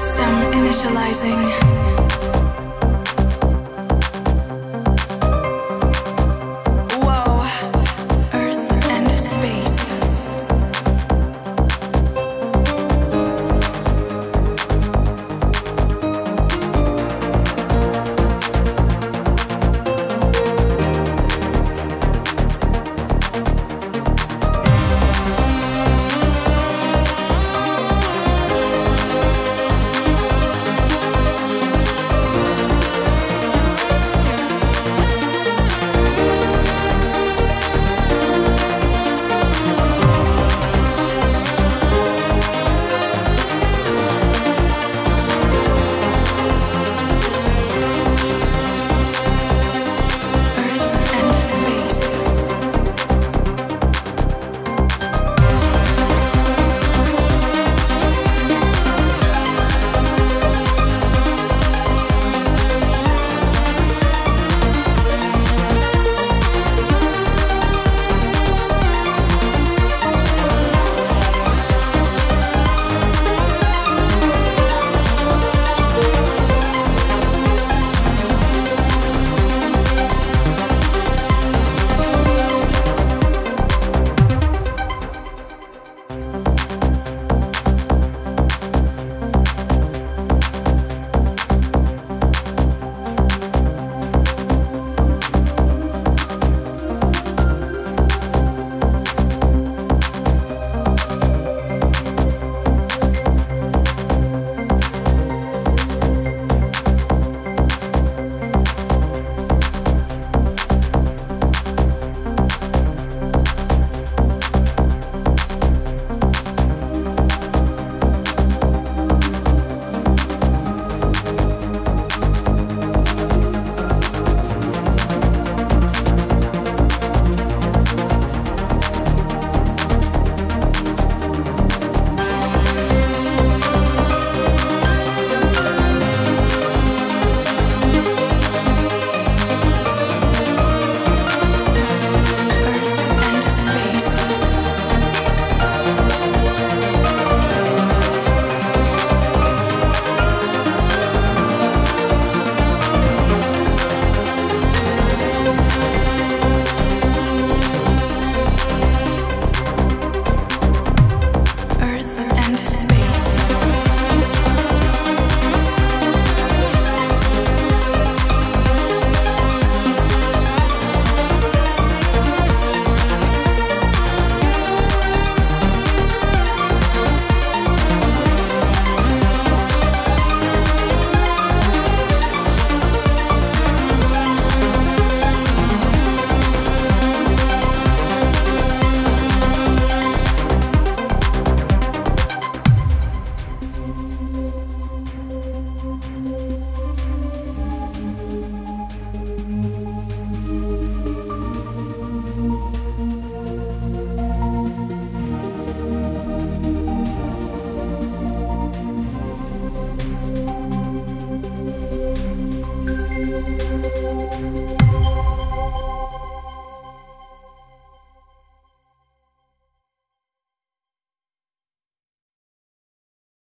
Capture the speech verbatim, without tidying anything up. System initializing.